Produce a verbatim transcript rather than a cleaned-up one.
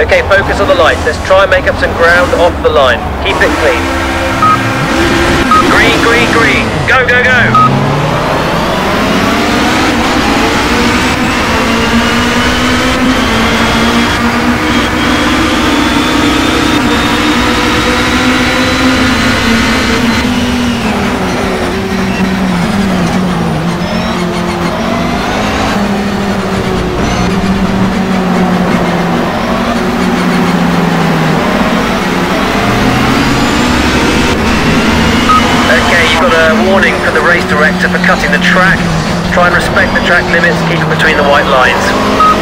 Okay, focus on the lights. Let's try and make up some ground off the line. Keep it clean. Green, green, green. Go, go, go. Warning for the race director for cutting the track. Try and respect the track limits, keep it between the white lines.